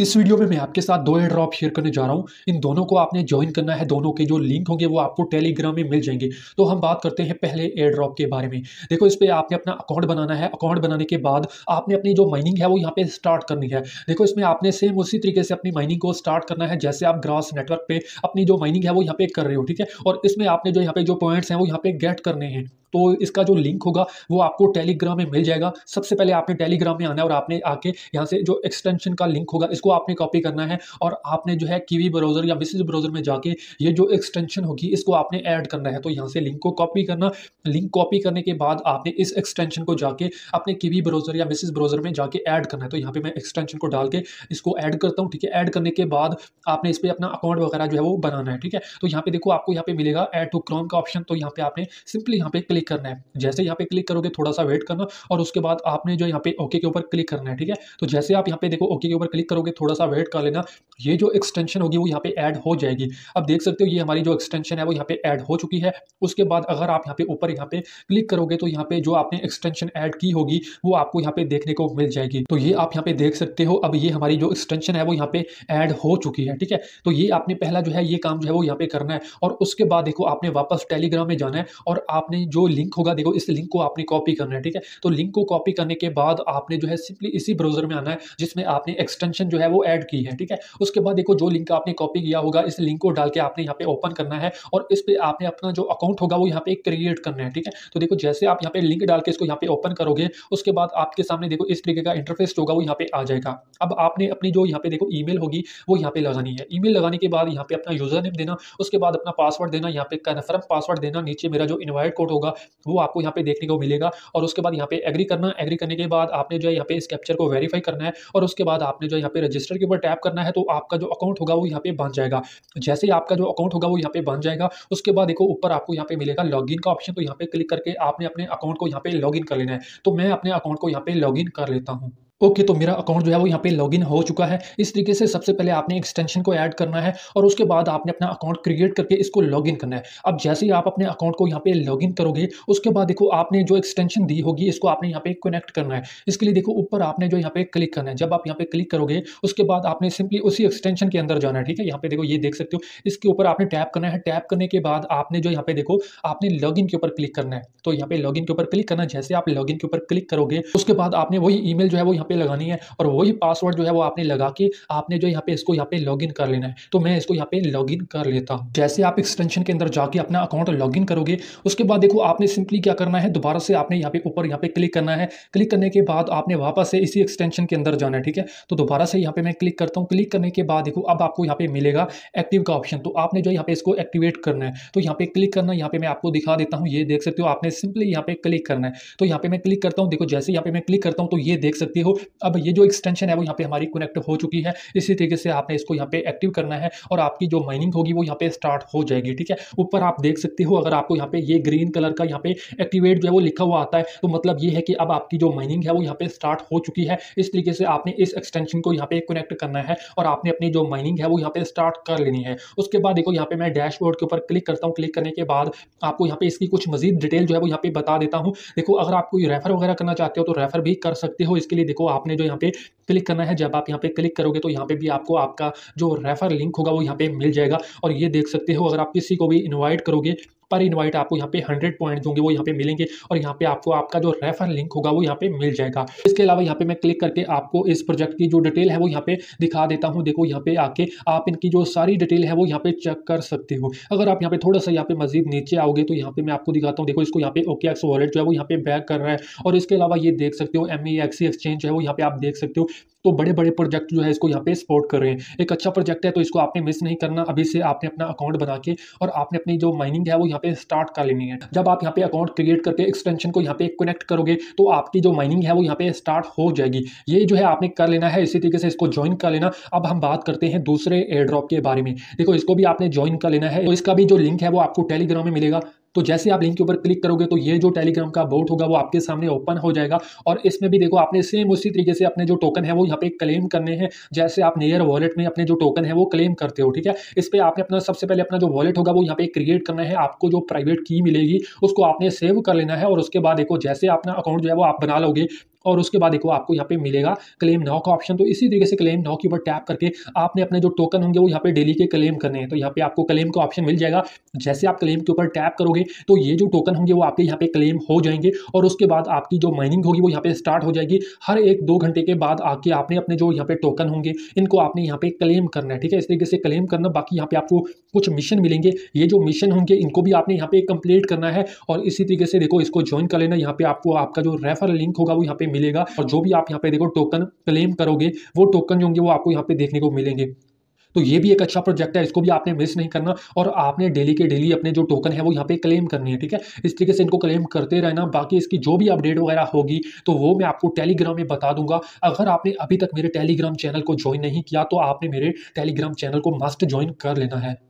इस वीडियो में मैं आपके साथ दो एयर ड्रॉप शेयर करने जा रहा हूँ। इन दोनों को आपने ज्वाइन करना है, दोनों के जो लिंक होंगे वो आपको टेलीग्राम में मिल जाएंगे। तो हम बात करते हैं पहले एयर ड्रॉप के बारे में। देखो, इस पर आपने अपना अकाउंट बनाना है। अकाउंट बनाने के बाद आपने अपनी जो माइनिंग है वो यहाँ पे स्टार्ट करनी है। देखो, इसमें आपने सेम उसी तरीके से अपनी माइनिंग को स्टार्ट करना है जैसे आप ग्रास नेटवर्क पे अपनी जो माइनिंग है वो यहाँ पे कर रहे हो, ठीक है। और इसमें आपने जो यहाँ पे जो पॉइंट्स हैं वो यहाँ पे गेट करने हैं। तो इसका जो लिंक होगा वो आपको टेलीग्राम में मिल जाएगा। सबसे पहले आपने टेलीग्राम में आना है और आपने आके यहाँ से जो एक्सटेंशन का लिंक होगा इसको आपने कॉपी करना है और आपने जो है कीवी ब्राउजर या विसिज ब्राउजर में जाके ये जो एक्सटेंशन होगी इसको आपने ऐड करना है। तो यहाँ से लिंक को कॉपी करना। लिंक कॉपी करने के बाद आपने इस एक्सटेंशन को जाके अपने कीवी ब्राउजर या विसिज ब्राउजर में जाके ऐड करना है। तो यहाँ पे मैं एक्सटेंशन को डाल के इसको ऐड करता हूँ, ठीक है। ऐड करने के बाद आपने इस पर अपना अकाउंट वगैरह जो है वो बनाना है, ठीक है। तो यहाँ पे देखो, आपको यहाँ पे मिलेगा ऐड टू क्रोम का ऑप्शन। तो यहाँ पे आपने सिंपली यहाँ पे क्लिक करना है। जैसे यहाँ पे क्लिक करोगे थोड़ा सा वेट करना और उसके बाद आपने जो यहाँ पे ओके के ऊपर क्लिक करना है, ठीक है। तो जैसे आप यहाँ पे देखो ओके के ऊपर क्लिक करोगे थोड़ा सा वेट कर लेना, ये जो एक्सटेंशन होगी वो यहाँ पे ऐड हो जाएगी। अब देख सकते हो ये हमारी जो एक्सटेंशन है वो यहाँ पे ऐड हो चुकी है। उसके बाद अगर आप यहाँ पे ऊपर यहाँ पे क्लिक करोगे तो यहाँ पे जो आपने एक्सटेंशन ऐड की होगी वो आपको यहाँ पे देखने को मिल जाएगी। तो ये आप यहाँ पे देख सकते हो, अब ये हमारी जो एक्सटेंशन है वो यहाँ पे ऐड हो चुकी है, ठीक है। तो ये आपने पहला जो है ये काम जो है वो यहाँ पे करना है और उसके बाद देखो आपने वापस टेलीग्राम में जाना है और आपने जो लिंक होगा देखो इस लिंक को आपने कॉपी करना है, ठीक है। तो लिंक को कॉपी करने के बाद आपने जो है सिंपली इसी ब्राउजर में आना है जिसमें आपने एक्सटेंशन जो है वो ऐड की है, ठीक है। उसके बाद देखो जो लिंक आपने कॉपी किया होगा इस लिंक को डाल के आपने यहाँ पे ओपन करना है और इस पर आपने अपना जो अकाउंट होगा वो यहाँ पे क्रिएट करना है, ठीक है। तो देखो जैसे आप यहाँ पे लिंक डाल के इसको यहाँ पे ओपन करोगे उसके बाद आपके सामने देखो इस तरीके का इंटरफेस होगा वो यहाँ पे आ जाएगा। अब आपने अपनी जो यहाँ पे देखो ईमेल होगी वो यहाँ पे लगानी है। ईमेल लगाने के बाद यहाँ पे अपना यूजर नेम देना, उसके बाद अपना पासवर्ड देना, यहाँ पे कन्फर्म पासवर्ड देना, नीचे मेरा जो इनवाइट कोड होगा वो आपको यहाँ पे देखने को मिलेगा और उसके बाद यहाँ पे एग्री करना। एग्री करने के बाद आपने जो है यहाँ पे इस कैप्चर को वेरीफाई करना है और उसके बाद आपने जो यहाँ पे रजिस्टर के ऊपर टैप करना है। तो आपका जो अकाउंट होगा वो यहाँ पे बन जाएगा। जैसे ही आपका जो अकाउंट होगा वो यहाँ पे बन जाएगा उसके बाद देखो ऊपर आपको यहाँ पे मिलेगा लॉगिन का ऑप्शन। तो यहाँ पे क्लिक करके आपने अपने अकाउंट को यहाँ पे लॉगिन कर लेना है। तो मैं अपने अकाउंट को यहाँ पे लॉगिन कर लेता हूँ। ओके, तो मेरा अकाउंट जो है वो यहाँ पे लॉगिन हो चुका है। इस तरीके से सबसे पहले आपने एक्सटेंशन को ऐड करना है और उसके बाद आपने अपना अकाउंट क्रिएट करके इसको लॉगिन करना है। अब जैसे ही आप अपने अकाउंट को यहाँ पे लॉगिन करोगे उसके बाद देखो आपने जो एक्सटेंशन दी होगी इसको आपने यहाँ पे कनेक्ट करना है। इसके लिए देखो ऊपर आपने जो यहाँ पे क्लिक करना है। जब आप यहाँ पे क्लिक करोगे उसके बाद आपने सिंपली उसी एक्सटेंशन के अंदर जाना है, ठीक है। यहाँ पे देखो ये देख सकते हो, इसके ऊपर आपने टैप करना है। टैप करने के बाद आपने जो यहाँ पे देखो आपने लॉगिन के ऊपर क्लिक करना है। तो यहाँ पे लॉगिन के ऊपर क्लिक करना। जैसे आप लॉगिन के ऊपर क्लिक करोगे उसके बाद आपने वही ईमेल जो है वो पे लगानी है और वही पासवर्ड जो है वो आपने लगा के आपने जो यहाँ पे इसको यहाँ पे लॉगिन कर लेना है। तो मैं इसको यहाँ पे लॉगिन कर लेता हूँ। जैसे आप एक्सटेंशन के अंदर जाके अपना अकाउंट लॉगिन करोगे उसके बाद देखो आपने सिंपली क्या करना है, दोबारा से आपने यहाँ पे ऊपर यहाँ पे क्लिक करना है। क्लिक करने के बाद आपने वापस से इसी एक्सटेंशन के अंदर जाना है, ठीक है। तो दोबारा से यहाँ पे मैं क्लिक करता हूँ। क्लिक करने के बाद देखो अब आपको यहाँ पे मिलेगा एक्टिव का ऑप्शन। तो आपने जो यहाँ पे इसको एक्टिवेट करना है। तो यहाँ पे क्लिक करना, यहाँ पे मैं आपको दिखा देता हूँ। ये देख सकते हो, आपने सिंपली यहाँ पे क्लिक करना है। तो यहाँ पे मैं क्लिक करता हूँ। देखो जैसे यहाँ पे मैं क्लिक करता हूँ तो ये देख सकते हो अब ये जो एक्सटेंशन है वो यहाँ पे हमारी कनेक्ट हो चुकी है। इसी तरीके से आपने इसको यहाँ पे एक्टिव करना है और आपकी जो माइनिंग होगी वो यहाँ पे स्टार्ट हो जाएगी, ठीक है। ऊपर आप देख सकते हो, अगर आपको यहाँ पे ये ग्रीन कलर का यहाँ पे एक्टिवेट जो है वो लिखा हुआ आता है तो मतलब ये है कि अब आपकी जो माइनिंग है वो यहाँ पे स्टार्ट हो चुकी है। इस तरीके से आपने इस एक्सटेंशन को यहाँ पे कनेक्ट करना है और आपने अपनी जो माइनिंग है वो यहाँ पे स्टार्ट कर लेनी है। उसके बाद देखो यहाँ पे मैं डैशबोर्ड के ऊपर क्लिक करता हूँ। क्लिक करने के बाद आपको यहाँ पे इसकी कुछ मजीद डिटेल जो है वो यहाँ पे बता देता हूँ। देखो अगर आप कोई रेफर वगैरह करना चाहते हो तो रेफर भी कर सकते हो। इसके लिए देखो आपने जो यहाँ पे क्लिक करना है। जब आप यहाँ पे क्लिक करोगे तो यहाँ पे भी आपको आपका जो रेफर लिंक होगा वो यहाँ पे मिल जाएगा और ये देख सकते हो अगर आप किसी को भी इनवाइट करोगे पर इनवाइट आपको यहाँ पे 100 पॉइंट होंगे वो यहाँ पे मिलेंगे और यहाँ पे आपको आपका जो रेफर लिंक होगा वो यहाँ पे मिल जाएगा। इसके अलावा यहाँ पे मैं क्लिक करके आपको इस प्रोजेक्ट की जो डिटेल है वो यहाँ पे दिखा देता हूँ। देखो यहाँ पे आके आप इनकी जो सारी डिटेल है वो यहाँ पे चेक कर सकते हो। अगर आप यहाँ पे थोड़ा सा यहाँ पे मजीद नीचे आओगे तो यहाँ पे मैं आपको दिखाता हूँ। देखो इसको यहाँ पे OKX वॉलेट जो है वो यहाँ पे बैक कर रहा है और इसके अलावा ये देख सकते हो MEXC एक्सचेंज है वो यहाँ पे आप देख सकते हो। तो बड़े बड़े प्रोजेक्ट जो है इसको यहाँ पे सपोर्ट कर रहे हैं। एक अच्छा प्रोजेक्ट है तो इसको आपने मिस नहीं करना। अभी से आपने अपना अकाउंट बना के और आपने अपनी जो माइनिंग है वो यहाँ पे स्टार्ट कर लेनी है। जब आप यहाँ पे अकाउंट क्रिएट करके एक्सटेंशन को यहाँ पे कनेक्ट करोगे तो आपकी जो माइनिंग है वो यहाँ पे स्टार्ट हो जाएगी। ये जो है आपने कर लेना है। इसी तरीके से इसको ज्वाइन कर लेना। अब हम बात करते हैं दूसरे एयर ड्रॉप के बारे में। देखो इसको भी आपने ज्वाइन कर लेना है। तो इसका भी जो लिंक है वो आपको टेलीग्राम में मिलेगा। तो जैसे आप लिंक के ऊपर क्लिक करोगे तो ये जो टेलीग्राम का बोट होगा वो आपके सामने ओपन हो जाएगा और इसमें भी देखो आपने सेम उसी तरीके से अपने जो टोकन है वो यहाँ पे क्लेम करने हैं जैसे आप नियर वॉलेट में अपने जो टोकन है वो क्लेम करते हो, ठीक है। इस पर आपने अपना सबसे पहले अपना जो वॉलेट होगा वो यहाँ पे क्रिएट करना है। आपको जो प्राइवेट की मिलेगी उसको आपने सेव कर लेना है और उसके बाद देखो जैसे अपना अकाउंट जो है वो आप बना लोगे और उसके बाद देखो आपको यहाँ पे मिलेगा क्लेम नाउ का ऑप्शन। तो इसी तरीके से क्लेम नाउ के ऊपर टैप करके आपने अपने जो टोकन होंगे वो यहाँ पे डेली के क्लेम करने हैं। तो यहाँ पे आपको क्लेम का ऑप्शन मिल जाएगा। जैसे आप क्लेम के ऊपर टैप करोगे तो ये जो टोकन होंगे वो आपके यहाँ पे क्लेम हो जाएंगे और उसके बाद आपकी जो माइनिंग होगी वो यहाँ पे स्टार्ट हो जाएगी। हर एक 2 घंटे के बाद आके आपने अपने जो यहाँ पे टोकन होंगे इनको आपने यहाँ पे क्लेम करना है, ठीक है। इस तरीके से क्लेम करना। बाकी यहाँ पे आपको कुछ मिशन मिलेंगे, ये जो मिशन होंगे इनको भी आपने यहाँ पे कंप्लीट करना है। और इसी तरीके से देखो इसको ज्वाइन कर लेना। यहाँ पे आपको आपका जो रेफर लिंक होगा वो यहाँ पे मिलेगा और जो भी आप यहाँ पे देखो टोकन क्लेम करोगे वो टोकन जो होंगे वो आपको यहाँ पे देखने को मिलेंगे। तो ये भी एक अच्छा प्रोजेक्ट है, इसको भी आपने मिस नहीं करना। और आपने डेली के डेली अपने जो टोकन है वो यहाँ पे क्लेम करनी है, ठीक है। इस तरीके से इनको क्लेम करते रहना। बाकी इसकी जो भी अपडेट वगैरह होगी तो वो मैं आपको टेलीग्राम में बता दूंगा। अगर आपने अभी तक मेरे टेलीग्राम चैनल को ज्वाइन नहीं किया तो आपने मेरे टेलीग्राम चैनल को मस्ट ज्वाइन कर लेना है।